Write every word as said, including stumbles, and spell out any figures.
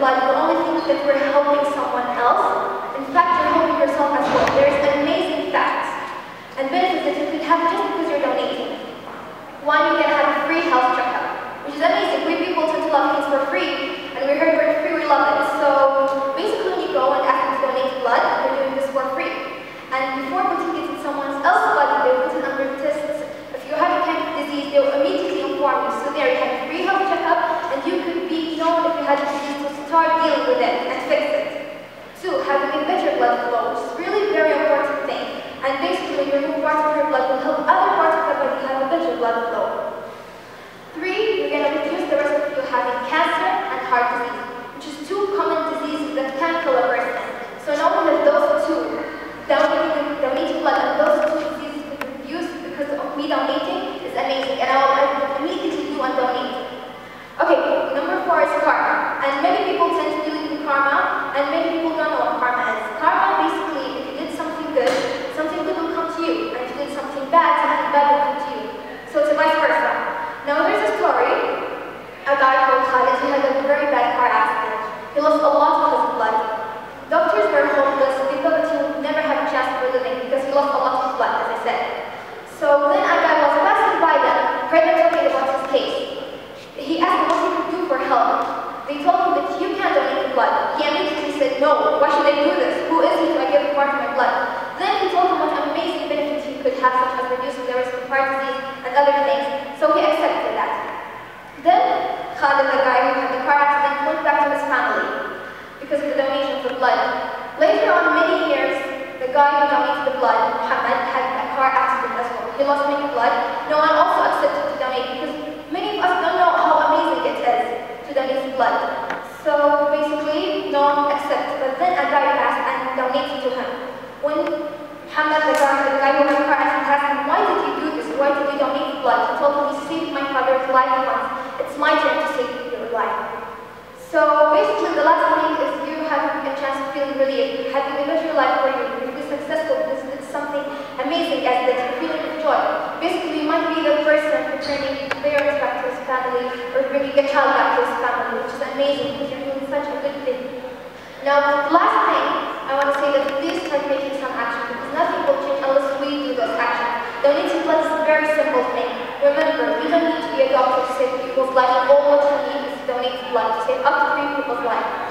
but you only think that you're helping someone else. In fact, you're helping yourself as well. There's amazing facts and benefits that you could have just because you're donating. One, you can have a free health checkup, which is amazing. We people tend to love things for free, and we heard we're free, we love it. So basically, when you go and ask them to donate blood, they're doing this for free. And before putting it in someone else's body, they put it under tests. If you have a kind of disease, they will immediately inform you. So there you have a free health checkup, and you could be known if you had a disease to start dealing with it and fix it. Two, having better blood flow, which is really a very important thing. And basically, your new part of your blood will help other parts of your body have a better blood flow. Three, you're going to reduce the risk of you having cancer and heart disease, which is two common diseases that can kill a person. So knowing that those two, donating, donating blood and those two diseases can be reduced because of me donating is amazing, and I will immediately do and donate. Okay, number four is karma. And many people tend to believe in karma, and many people don't know what karma is. Karma basically, if you did something good, something good will come to you, and if you did something bad, something bad will come to you. So it's vice versa. Now there's a story, a guy called Khalid, he had a very bad car accident. He lost a lot of his blood. Doctors were hopeless, they thought that he would never have a chance for living because he lost a lot of blood, as I said. So then a guy was passing by them, heard them talking about his case. He asked what he could do for help. They told him that you can't donate the blood. He immediately said, no, why should I do this? Who is he to give part of my blood? Then he told him what amazing benefits he could have, such as reducing the risk of heart disease and other things. So he accepted that. Then Khalid, the guy who had the car accident, went back to his family because of the donation of blood. Later on, many years, the guy who donated the blood, Muhammad, had a car accident as well. He lost many blood. No one also accepted to donate because many of us don't know how amazing it is to donate blood. So basically, no one accepts. But then a guy asked and donated to him. When Muhammad, the guy, the guy who was crying, asked him, why did you do this? Why did you donate blood? He told him, he saved my father's life once. It's my turn to save your life. So basically, the last thing is you having a chance of feeling relieved, having a better life for you, you'll be successful because it's something amazing as that you're feeling of joy. Basically, you might be the person returning parents back to his family or bringing a child back to his family, which is amazing because you're doing such a good thing. Now, the last thing, I want to say that please start making some action because nothing will change unless we do those actions. Donating blood is a very simple thing. Remember, you don't need to be a doctor to save people's life. All what you need is to donate blood to save up to three people's life.